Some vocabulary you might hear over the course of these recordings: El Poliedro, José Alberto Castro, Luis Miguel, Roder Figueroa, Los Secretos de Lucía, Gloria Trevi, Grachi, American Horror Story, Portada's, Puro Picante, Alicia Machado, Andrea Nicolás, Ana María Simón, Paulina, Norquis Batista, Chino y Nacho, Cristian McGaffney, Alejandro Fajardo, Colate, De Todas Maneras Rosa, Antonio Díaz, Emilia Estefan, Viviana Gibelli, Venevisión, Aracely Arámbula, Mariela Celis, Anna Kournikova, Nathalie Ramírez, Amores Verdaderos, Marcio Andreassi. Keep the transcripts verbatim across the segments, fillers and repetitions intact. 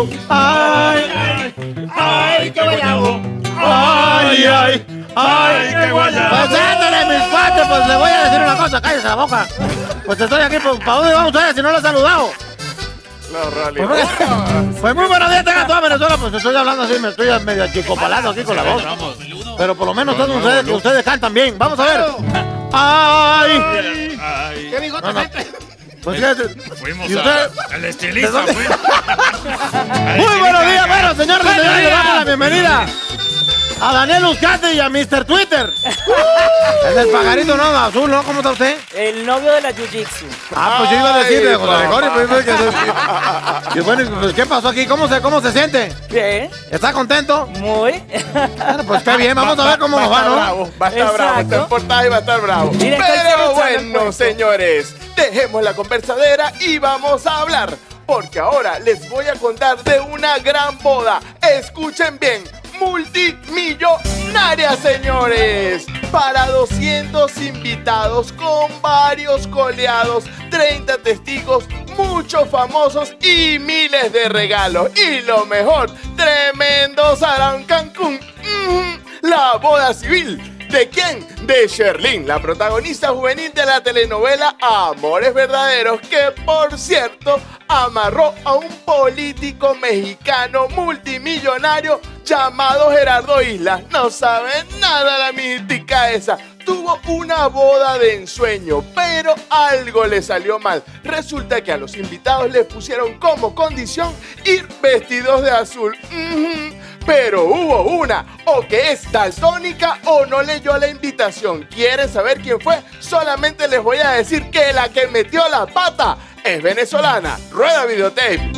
hago. Ay, ay, ay, qué guayabo. Ay, ay, ay, qué guayabo. Pues ándale, mis cuates, pues le voy a decir una cosa, cállese la boca. Pues estoy aquí, pues, ¿para dónde vamos a ir si no lo he saludado? No, Rally. Pues, pues muy buenos días, tengan toda Venezuela, pues estoy hablando así, me estoy medio achicopalando aquí con la voz. Pero por lo menos todos ustedes, ustedes cantan bien, vamos a ver. Ay, ay. ¿Qué bigote no, no. Pues fíjate. Fuimos ¿y usted? A, al estilista. Muy buenos días, bueno, señores y señores, le damos la bienvenida a Daniel Uzcate y a mister Twitter. Es el pajarito no, azul, ¿no? ¿Cómo está usted? El novio de la jiu-jitsu. Ah, pues yo iba a decirle, José Gregorio, pues que... Y bueno, pues, ¿qué pasó aquí? ¿Cómo se, cómo se siente? Bien. ¿Está contento? Muy. Bueno, pues está bien, vamos va, a ver cómo va, nos va, ¿no? Bravo, va a estar exacto. Bravo, está en portada y va a estar bravo. Mira, pero bueno, señores, dejemos la conversadera y vamos a hablar, porque ahora les voy a contar de una gran boda. Escuchen bien. Multimillonaria, señores, para doscientos invitados con varios coleados, treinta testigos, muchos famosos y miles de regalos. Y lo mejor, tremendo sarán Cancún, mm, la boda civil. ¿De quién? De Sherlyn, la protagonista juvenil de la telenovela Amores Verdaderos, que por cierto amarró a un político mexicano multimillonario llamado Gerardo Islas. No saben nada la mística esa. Tuvo una boda de ensueño, pero algo le salió mal. Resulta que a los invitados les pusieron como condición ir vestidos de azul. Mm-hmm. Pero hubo una, o que es daltónica o no leyó la invitación. ¿Quieren saber quién fue? Solamente les voy a decir que la que metió la pata es venezolana. Rueda videotape.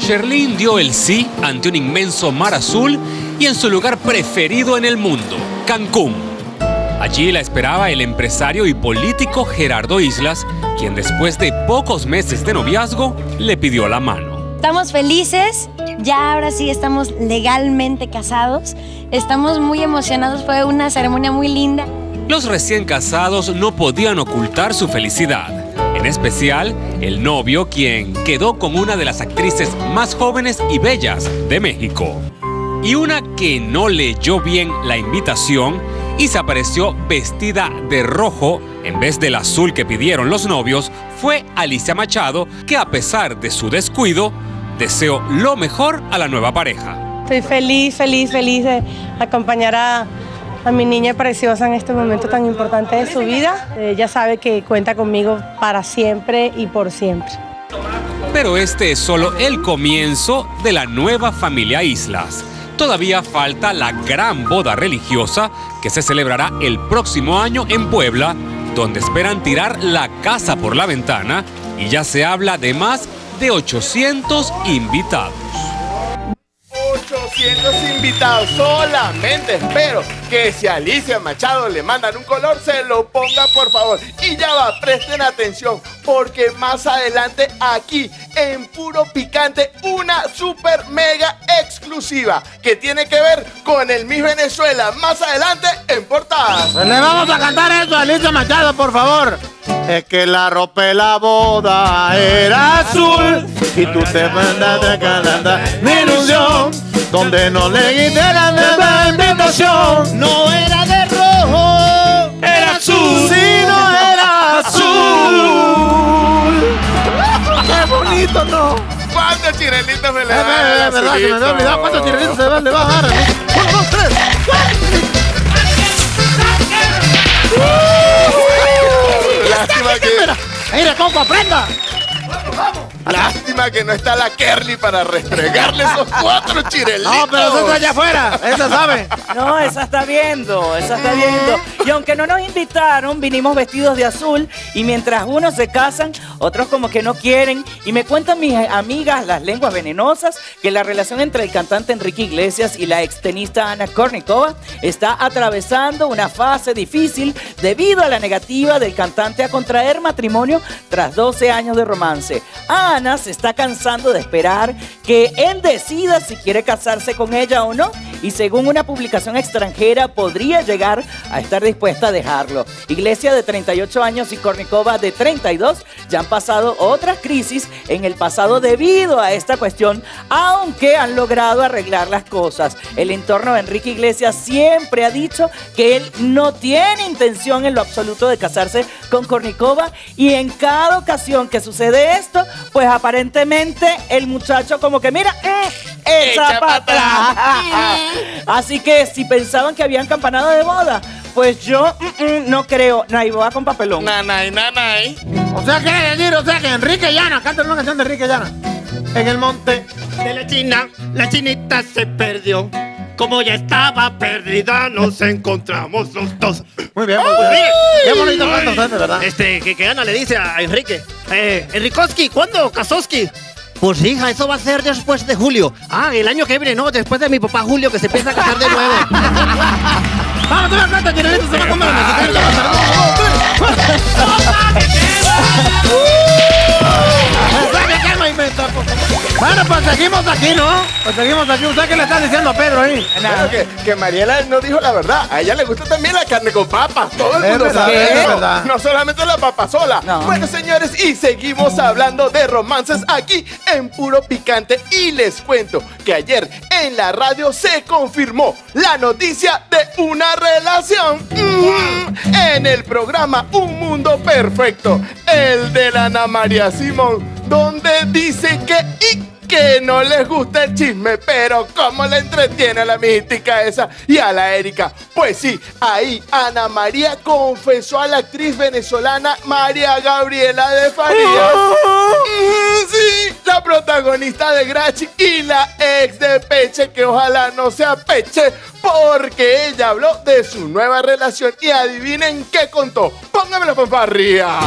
Sherlyn dio el sí ante un inmenso mar azul y en su lugar preferido en el mundo, Cancún. Allí la esperaba el empresario y político Gerardo Islas, quien después de pocos meses de noviazgo le pidió la mano. Estamos felices, ya ahora sí estamos legalmente casados, estamos muy emocionados, fue una ceremonia muy linda. Los recién casados no podían ocultar su felicidad, en especial el novio, quien quedó con una de las actrices más jóvenes y bellas de México. Y una que no leyó bien la invitación y se apareció vestida de rojo en vez del azul que pidieron los novios fue Alicia Machado, que a pesar de su descuido, deseó lo mejor a la nueva pareja. Estoy feliz, feliz, feliz de acompañar a, a mi niña preciosa en este momento tan importante de su vida. Ella sabe que cuenta conmigo para siempre y por siempre. Pero este es solo el comienzo de la nueva familia Islas. Todavía falta la gran boda religiosa que se celebrará el próximo año en Puebla, donde esperan tirar la casa por la ventana y ya se habla de más de ochocientos invitados. ochocientos invitados, solamente espero que si a Alicia Machado le mandan un color, se lo ponga por favor. Y ya va, presten atención, porque más adelante aquí, en Puro Picante, una super mega exclusiva que tiene que ver con el Miss Venezuela. Más adelante, en portada. Pues le vamos a cantar eso a Alicia Machado, por favor. Es que la ropa de la boda era azul y tú te mandaste calanda mi ilusión, donde no le quité la misma invitación. No era de rojo, era azul. Sí, no era azul. ¡Qué bonito, no! ¿Cuántos chirelitos me le van a dar? Es verdad, se me había olvidado cuántos chirelitos se le van a dar. ¡Uno, dos, tres! Lástima que... ¡Mira, Coco, aprenda! ¡Vamos, vamos! Lástima que no está la Kerly para restregarle esos cuatro chirelitos. No, pero esa está allá afuera, esa sabe. No, esa está viendo, esa está viendo. Y aunque no nos invitaron, vinimos vestidos de azul. Y mientras unos se casan, otros como que no quieren. Y me cuentan mis amigas, las lenguas venenosas, que la relación entre el cantante Enrique Iglesias y la extenista Anna Kournikova está atravesando una fase difícil debido a la negativa del cantante a contraer matrimonio tras doce años de romance. Ah, Ana se está cansando de esperar que él decida si quiere casarse con ella o no y según una publicación extranjera podría llegar a estar dispuesta a dejarlo. Iglesias, de treinta y ocho años, y Kournikova, de treinta y dos, ya han pasado otras crisis en el pasado debido a esta cuestión, aunque han logrado arreglar las cosas. El entorno de Enrique Iglesias siempre ha dicho que él no tiene intención en lo absoluto de casarse con Kournikova, y en cada ocasión que sucede esto, pues aparentemente el muchacho como que mira, eh, echa para atrás. Así que si pensaban que habían campanada de boda, pues yo mm, mm, no creo. Nay, boda con papelón. Nanay, nanay. O sea, ¿qué decir? O sea, que Enrique Llana, cántale una canción de Enrique Llana. En el monte de la China, la chinita se perdió. Como ya estaba perdida, nos encontramos los dos. Muy bien, muy bien. Qué bonito canto, de verdad. Este, que, que Ana le dice a Enrique. Eh, Enrikoski, ¿cuándo? Kazoski. Pues hija, eso va a ser después de julio. Ah, el año que viene, no, después de mi papá Julio, que se empieza a casar de nuevo. Vamos, toma cuenta, que esto se va a comer a Bueno, pues seguimos aquí, ¿no? Pues seguimos aquí. ¿Usted qué le está diciendo a Pedro ahí? Claro que, que Mariela no dijo la verdad. A ella le gusta también la carne con papas. Todo el mundo sabe eso. No solamente la papa sola. No. Bueno, señores, y seguimos hablando de romances aquí en Puro Picante. Y les cuento que ayer en la radio se confirmó la noticia de una relación. Mm, en el programa Un Mundo Perfecto, el de la Ana María Simón, donde dice que y que no les gusta el chisme, pero cómo la entretiene a la mística esa y a la Erika. Pues sí, ahí Ana María confesó a la actriz venezolana María Gabriela de Faría. Sí, la protagonista de Grachi y la ex de Peche, que ojalá no sea Peche, porque ella habló de su nueva relación y adivinen qué contó. Póngamelo por parrilla,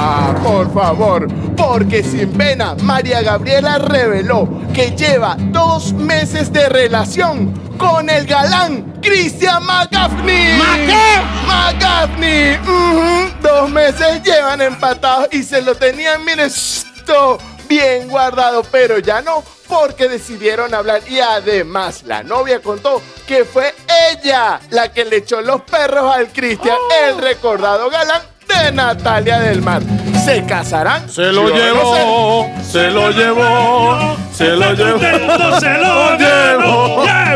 por favor. Porque sin pena, María Gabriela reveló que lleva dos meses de relación con el galán Cristian McGaffney. ¿Ma qué? McGaffney. Uh-huh. Dos meses llevan empatados y se lo tenían, miren, esto bien guardado, pero ya no, porque decidieron hablar. Y además la novia contó que fue ella la que le echó los perros al Cristian, oh, el recordado galán de Natalia del Mar. ¿Se casarán? Se lo llevó, se lo llevó, se lo llevó, se lo llevó, se lo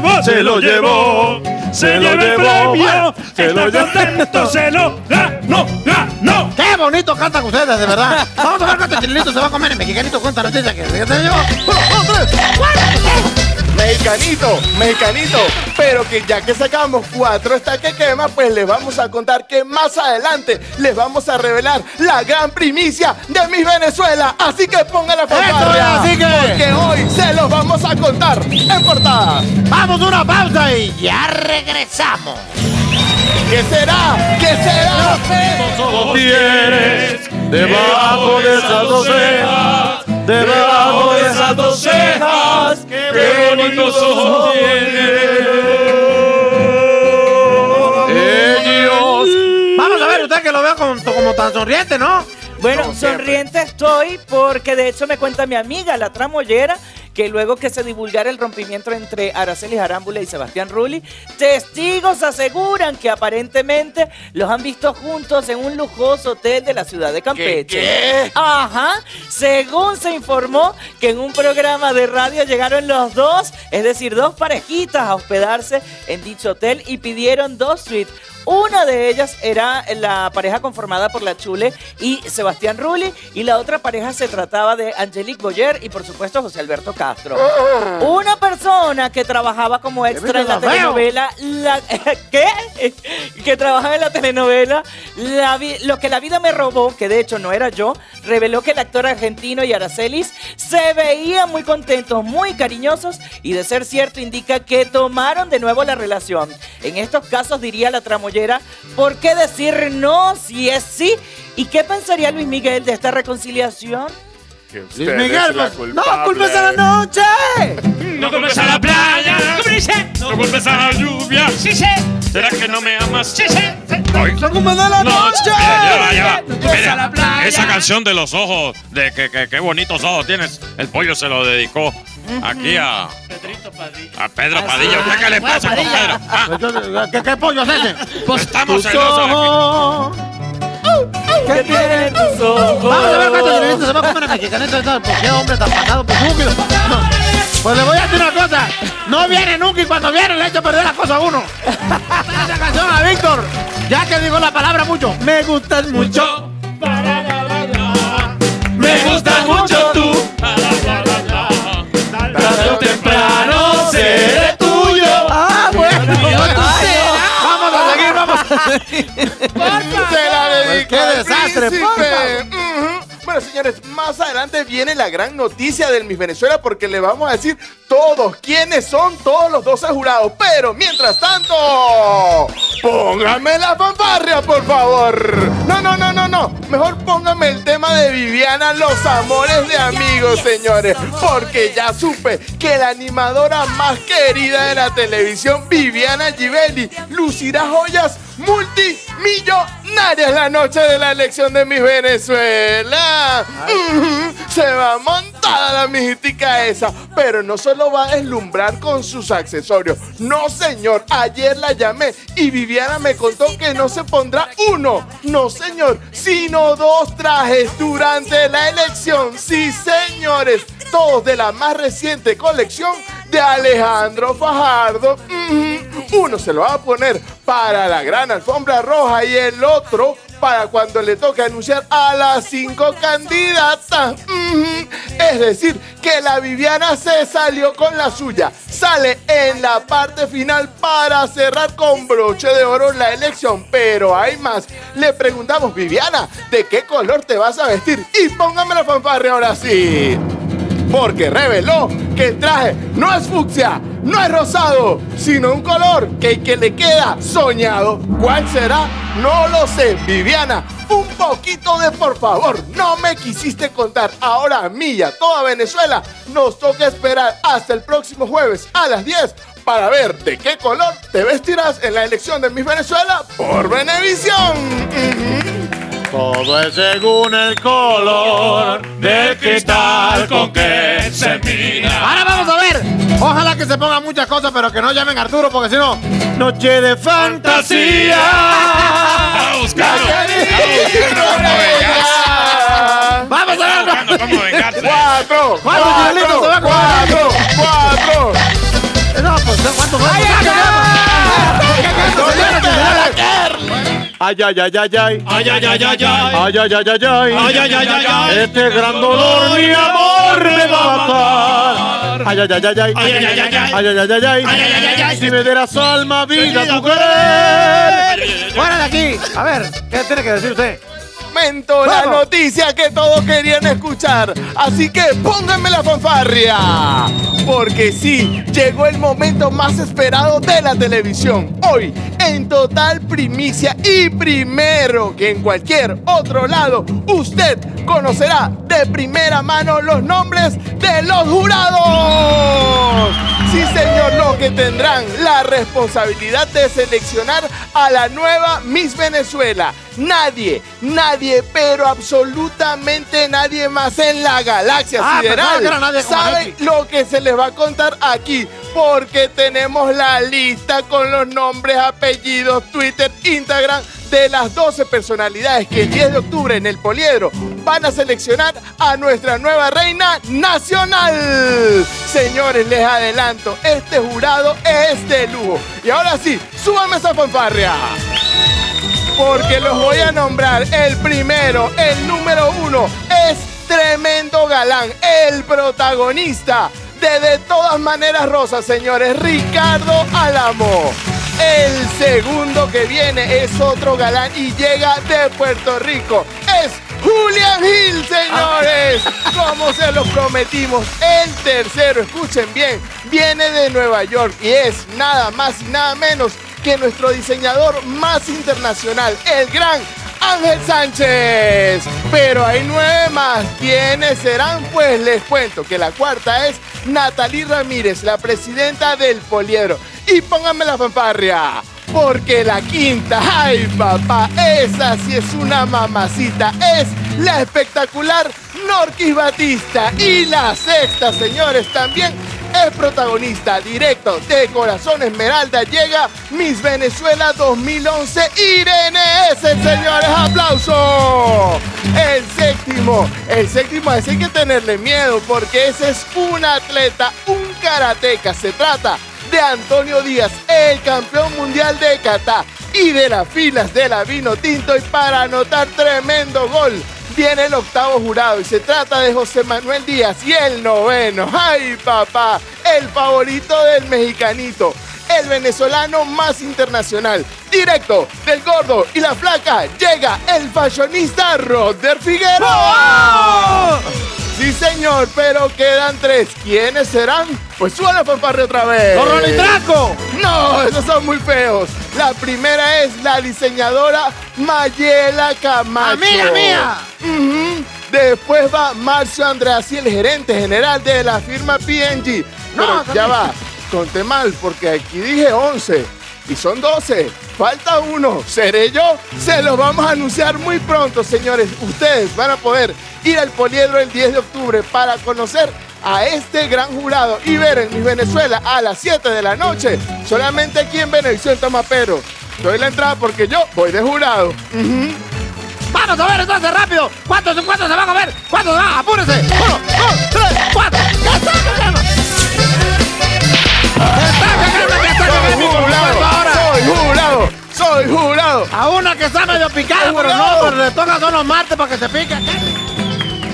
llevó, se lo llevó, se lo llevó, se lo ganó, ganó. Qué bonito cantan ustedes, de verdad. Vamos a ver cuánto chilenito se va a comer el mexicanito con la noticia que se llevó. Mexicanito, mexicanito, pero que ya que sacamos cuatro está que quema, pues les vamos a contar que más adelante les vamos a revelar la gran primicia de Miss Venezuela. Así que pongan la portada, porque hoy se los vamos a contar en portada. Vamos a una pausa y ya regresamos. ¿Qué será? ¿Qué será? Lo tienes debajo de esas dos cejas. Debajo de esas dos cejas, qué bonitos ojos tiene. Ellos. Vamos a ver, usted que lo veo como, como tan sonriente, ¿no? Bueno, no, sonriente estoy porque de hecho me cuenta mi amiga, la tramoyera, que luego que se divulgara el rompimiento entre Aracely Arámbula y Sebastián Rulli, testigos aseguran que aparentemente los han visto juntos en un lujoso hotel de la ciudad de Campeche. ¿Qué? Ajá. Según se informó que en un programa de radio llegaron los dos, es decir, dos parejitas a hospedarse en dicho hotel y pidieron dos suites. Una de ellas era la pareja conformada por La Chule y Sebastián Rulli, y la otra pareja se trataba de Angelique Goyer y por supuesto José Alberto Castro. Oh. Una persona que trabajaba como extra en la telenovela la, ¿qué? que trabajaba en la telenovela la, Lo que la vida me robó, que de hecho no era yo, reveló que el actor argentino y Aracelis se veían muy contentos, muy cariñosos, y de ser cierto indica que tomaron de nuevo la relación. En estos casos, diría la tramoyera, ¿por qué decir no si es sí? ¿Y qué pensaría Luis Miguel de esta reconciliación? Luis Miguel, pues, no culpes a la noche, no culpes a la playa, no culpes a la lluvia, sí sé. ¿Será que no me amas? Sí sé. No culpes a la noche. No culpes a la playa. Esa canción de los ojos, de que, que, que bonitos ojos tienes, el pollo se lo dedicó aquí a... Pedrito Padilla. A Pedro Así Padilla. ¿Usted qué le pasa, compadre? Ah. ¿Qué, ¿Qué pollo es ese? Pues estamos celosos aquí. ¿Qué tiene tus ojos? Vamos a ver cuántos dineritos se va a comer a Mexicanito. ¿Por qué hombre tan pasado? Pues nunca. Pues le voy a decir una cosa. No viene nunca y cuando viene le echo a perder las cosas a uno. Esa canción a Víctor. Ya que digo la palabra mucho. Me gustas mucho. Me gustas mucho tú. Tarde o temprano seré tuyo. Ah, bueno. Vamos a seguir, vamos a seguir. ¡Qué desastre! Bueno, señores, más adelante viene la gran noticia del Miss Venezuela porque le vamos a decir todos quiénes son todos los doce jurados. Pero mientras tanto, póngame la fanfarria, por favor. No, no, no, no, no. Mejor póngame el tema de Viviana, los amores de amigos, señores. Porque ya supe que la animadora más querida de la televisión, Viviana Gibelli, lucirá joyas multimillonarias la noche de la elección de Miss Venezuela. Uh-huh. Se va montada la mijitica esa, pero no solo va a deslumbrar con sus accesorios. No, señor, ayer la llamé y Viviana me contó que no se pondrá uno, no, señor, sino dos trajes durante la elección. Sí, señores, todos de la más reciente colección de Alejandro Fajardo. Uh-huh. Uno se lo va a poner para la gran alfombra roja y el otro para cuando le toque anunciar a las cinco candidatas. Mm-hmm. Es decir, que la Viviana se salió con la suya. Sale en la parte final para cerrar con broche de oro la elección. Pero hay más. Le preguntamos, Viviana, ¿de qué color te vas a vestir? Y póngame la fanfarria ahora sí. Porque reveló que el traje no es fucsia, no es rosado, sino un color que, que le queda soñado. ¿Cuál será? No lo sé, Viviana. Un poquito de por favor, no me quisiste contar. Ahora a mí y a toda Venezuela nos toca esperar hasta el próximo jueves a las diez para ver de qué color te vestirás en la elección de Miss Venezuela por Venevisión. Uh-huh. Todo es según el color del cristal con que se mira. Ahora vamos a ver. Ojalá que se pongan muchas cosas, pero que no llamen a Arturo, porque si no... Noche de fantasía. Vamos a buscarlo. Vamos a ver. Vamos a vengarse. Cuatro. Cuatro, Chilito, se va a comer. Cuatro. Cuatro. No, pues, ¿cuánto fue? ¡Ay, ay, ay, ay, ay! ¡Ay, ay, ay, ay! ¡Ay, ay, ay, ay! ¡Ay, ay, ay, ay! Este gran dolor, mi amor, me va a matar. Ay, ay, ay, ay, ay, ay, ay, ay, ay, ay, ay, si me dieras alma, vida, tu querer. Fuera de aquí. A ver, ¿qué tiene que decir usted? Momento, la noticia que todos querían escuchar. Así que pónganme la fanfarria. Porque sí, llegó el momento más esperado de la televisión. Hoy, en total primicia y primero que en cualquier otro lado, usted conocerá de primera mano los nombres de los jurados. Sí, señor, los que tendrán la responsabilidad de seleccionar a la nueva Miss Venezuela. Nadie, nadie, pero absolutamente nadie más en la galaxia ah, sideral sabe lo que se les va a contar aquí, porque tenemos la lista con los nombres, apellidos, Twitter, Instagram de las doce personalidades que el diez de octubre en El Poliedro van a seleccionar a nuestra nueva reina nacional. Señores, les adelanto, este jurado es de lujo. Y ahora sí, súbame esa fanfarria. Porque los voy a nombrar. El primero, el número uno, es tremendo galán, el protagonista de De Todas Maneras Rosa, señores, Ricardo Álamo. El segundo que viene es otro galán y llega de Puerto Rico. Es Julián Gil, señores, como se los prometimos. El tercero, escuchen bien, viene de Nueva York y es nada más y nada menos que nuestro diseñador más internacional, el gran Ángel Sánchez. Pero hay nueve más. ¿Quiénes serán? Pues les cuento que la cuarta es Nathalie Ramírez, la presidenta del Poliedro. y pónganme la fanfarria. Porque la quinta, ay papá, esa sí es una mamacita, es la espectacular Norquis Batista. Y la sexta, señores, también es protagonista directo de Corazón Esmeralda. Llega Miss Venezuela dos mil once, Irene S, señores, aplauso. El séptimo, el séptimo, así hay que tenerle miedo porque ese es un atleta, un karateca, se trata de Antonio Díaz, el campeón mundial de Qatar y de las filas de la Vino Tinto. Y para anotar tremendo gol viene el octavo jurado y se trata de José Manuel Díaz. Y el noveno, ay papá, el favorito del mexicanito, el venezolano más internacional, directo del Gordo y la Flaca, llega el fashionista Roder Figueroa. ¡Oh! Sí, señor, pero quedan tres. ¿Quiénes serán? Pues suena la fanfarria otra vez. ¡Corrón y Draco! No, esos son muy feos. La primera es la diseñadora Mayela Camacho. ¡Amiga mía! Uh -huh. Después va Marcio Andreassi, el gerente general de la firma P and G. Pero no, ya va, conté mal, porque aquí dije once y son doce. Falta uno. ¿Seré yo? Se los vamos a anunciar muy pronto, señores. Ustedes van a poder ir al Poliedro el diez de octubre para conocer a este gran jurado y ver en Miss Venezuela a las siete de la noche. Solamente aquí en Venevisión, toma pero. Doy la entrada porque yo voy de jurado. Uh-huh. Vamos a ver entonces rápido. ¿Cuántos cuántos se van a ver? ¿Cuántos van? ¡Apúrense! ¡Uno, dos, tres, cuatro! ¡Que saca, calma! ¡Que saca, calma! ¡Soy jurado! ¡Soy jurado! A una que está medio picada, pero no, pero le toca todos los martes para que se pique.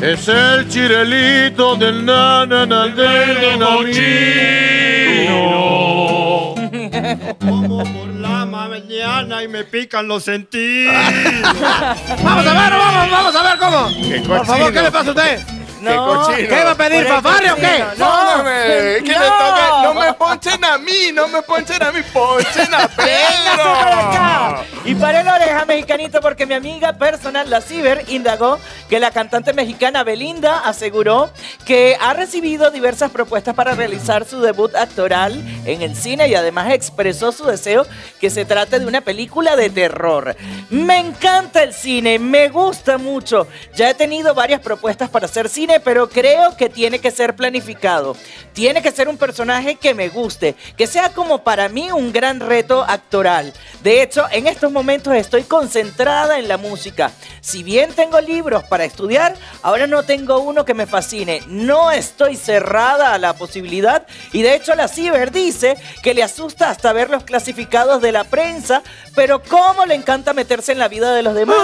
Es el chirelito del nananal del Chino. Como por la mañana y me pican los sentidos. Vamos a ver, vamos, vamos a ver cómo. Por favor, ¿qué le pasa a usted? No. ¿Qué, ¿Qué va a pedir, fanfarria o qué? No, no me, que no. Le toque, no me ponchen a mí, no me ponchen a mí, ponchen a Pedro. Y paré la oreja, mexicanito, porque mi amiga personal, la Ciber, indagó que la cantante mexicana Belinda aseguró que ha recibido diversas propuestas para realizar su debut actoral en el cine y además expresó su deseo que se trate de una película de terror. Me encanta el cine, me gusta mucho. Ya he tenido varias propuestas para hacer cine, pero creo que tiene que ser planificado. Tiene que ser un personaje que me guste, que sea como para mí un gran reto actoral. De hecho, en estos momentos estoy concentrada en la música. Si bien tengo libros para estudiar, ahora no tengo uno que me fascine. No estoy cerrada a la posibilidad y de hecho la Ciber dice que le asusta hasta ver los clasificados de la prensa, pero cómo le encanta meterse en la vida de los demás.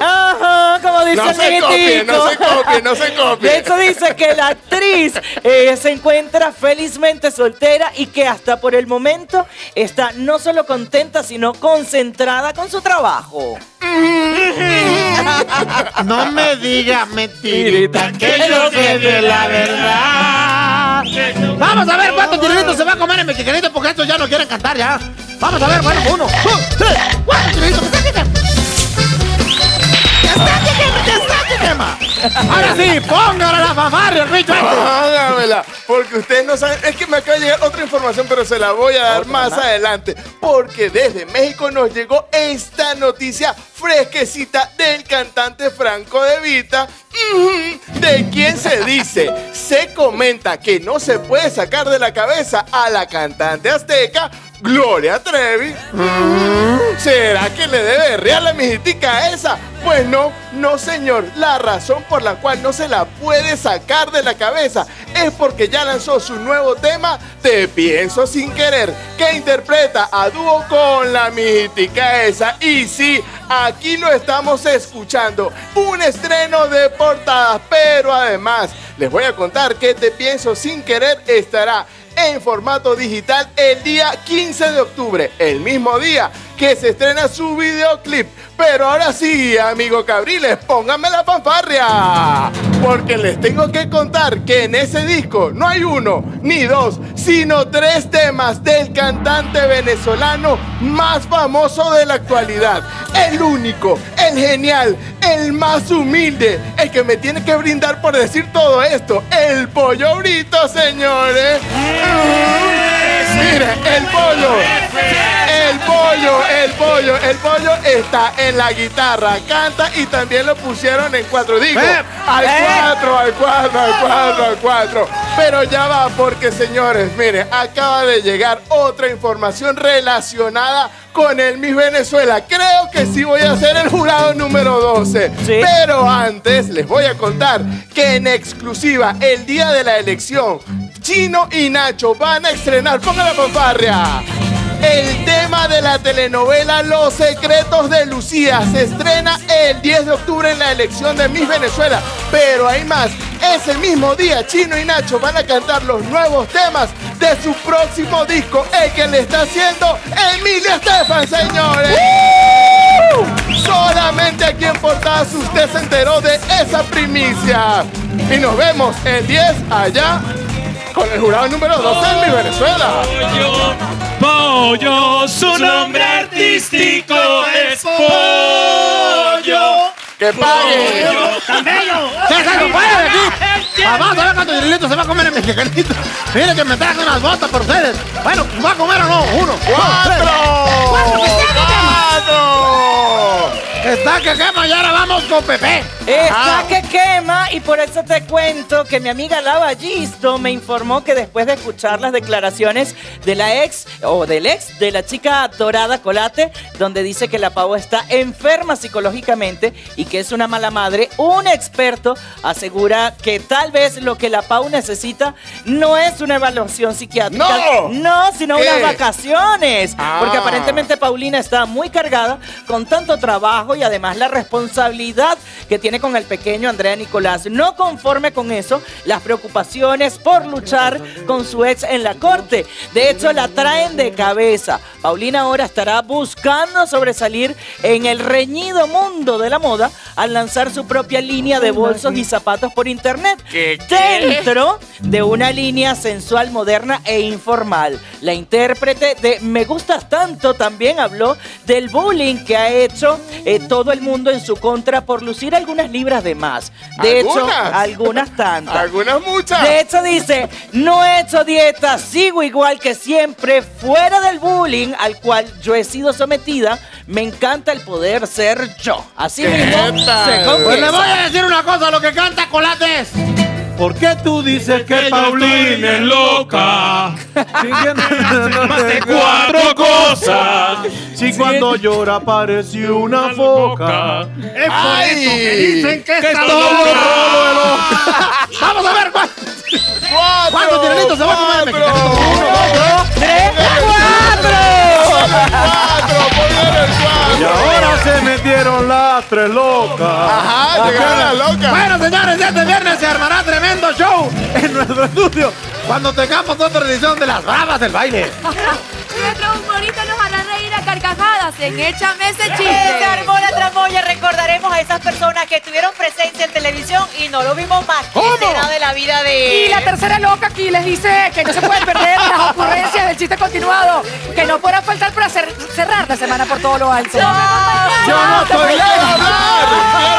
Ajá, como dice no el se copie, no se copie, no se copie. De hecho dice que la actriz eh, se encuentra felizmente soltera y que hasta por el momento está no solo contenta, sino concentrada con su trabajo. No me digas mentirita, que yo sé de la verdad. Vamos a ver cuántos chirilitos se va a comer el mexicanito, porque estos ya no quieren cantar ya. Vamos a ver, bueno, uno, dos, tres, cuatro chirilitos. Ahora sí, póngale la fanfarria, Richo. Póngamela, porque ustedes no saben. Es que me acaba de llegar otra información, pero se la voy a dar más nada. adelante. Porque desde México nos llegó esta noticia fresquecita del cantante Franco De Vita, de quien se dice, se comenta que no se puede sacar de la cabeza a la cantante azteca Gloria Trevi. ¿Será que le debe real la mijitica esa? Pues no, no señor. La razón por la cual no se la puede sacar de la cabeza es porque ya lanzó su nuevo tema, Te Pienso Sin Querer, que interpreta a dúo con la mijitica esa. Y sí, aquí lo estamos escuchando, un estreno de portadas, pero además les voy a contar que Te Pienso Sin Querer estará en formato digital el día quince de octubre, el mismo día que se estrena su videoclip. Pero ahora sí, amigo Cabriles, pónganme la fanfarria, porque les tengo que contar que en ese disco no hay uno ni dos, sino tres temas del cantante venezolano más famoso de la actualidad. El único, el genial, el más humilde, el que me tiene que brindar por decir todo esto, el Pollo Brito, señores. Mire, el pollo, el pollo, el pollo, el pollo está en la guitarra, canta y también lo pusieron en cuatro. Digo, al cuatro, al cuatro, al cuatro, al cuatro. Pero ya va porque, señores, mire, acaba de llegar otra información relacionada con el Miss Venezuela. Creo que sí voy a ser el jurado número doce. ¿Sí? Pero antes les voy a contar que en exclusiva el día de la elección, Chino y Nacho van a estrenar, pongan la fanfarria, el tema de la telenovela Los Secretos de Lucía. Se estrena el diez de octubre en la elección de Miss Venezuela. Pero hay más. Ese mismo día, Chino y Nacho van a cantar los nuevos temas de su próximo disco, el que le está haciendo Emilia Estefan, señores. ¡Uh! Solamente aquí en Portadas usted se enteró de esa primicia. Y nos vemos el diez allá con el jurado número doce en Miss Venezuela. Pollo, su nombre artístico es Pollo. ¡Que pague! ¡Tan bello! ¡César, no puede aquí! ¡Vamos a ver cuánto dinerito se va a comer el mexicanito! ¡Mire que me traje unas botas por ustedes! Bueno, ¿va a comer o no? ¡Uno, cuatro! ¡Cuatro! ¡Cuatro! Está que quema y ahora vamos con Pepe. Está ah. que quema y por eso te cuento que mi amiga Lava Gisto me informó que después de escuchar las declaraciones de la ex o del ex de la chica Dorada Colate, donde dice que la pavo está enferma psicológicamente y que es una mala madre, un experto asegura que tal vez lo que la pavo necesita no es una evaluación psiquiátrica, no, no sino ¿Qué? unas vacaciones, ah. porque aparentemente Paulina está muy cargada con tanto trabajo y además la responsabilidad que tiene con el pequeño Andrea Nicolás. No conforme con eso, las preocupaciones por luchar con su ex en la corte. De hecho, la traen de cabeza. Paulina ahora estará buscando sobresalir en el reñido mundo de la moda al lanzar su propia línea de bolsos y zapatos por internet. ¿Qué, qué? Dentro de una línea sensual, moderna e informal. La intérprete de Me Gustas Tanto también habló del bullying que ha hecho eh, todo el mundo en su contra por lucir algunas libras de más. De ¿Algunas? hecho, algunas tantas. Algunas muchas. De hecho dice, no he hecho dieta, sigo igual que siempre, fuera del bullying al cual yo he sido sometida, me encanta el poder ser yo. Así mismo se confiesa. Pues le voy a decir una cosa, lo que canta Colate es... ¿Por qué tú dices que, que Paulina es loca? Más de cuatro cosas. Si sí, cuando llora apareció una foca. Es por eso que dicen que, que está loca. Vamos a ver cuántos tiranitos se va a comer el mexicano. Uno, dos, tres, cuatro. Y ahora se metieron las tres locas. Ajá, llegaron las locas. Bueno, señores, este viernes se armará tremendo show en nuestro estudio cuando tengamos otra edición de Las Bravas del Baile. Nuestros humoristas nos harán reír a carcajadas en Échame Ese Chiste. Se armó la tramoya. Recordaremos a esas personas que estuvieron presentes en televisión y no lo vimos más. ¿Cómo? ¿Qué será de la vida de...? Y la tercera loca aquí les dice que no se pueden perder las ocurrencias del chiste continuado, que no podrá faltar para cerrar la semana por todo lo alto. ¡No! ¡Yo no estoy de hablar!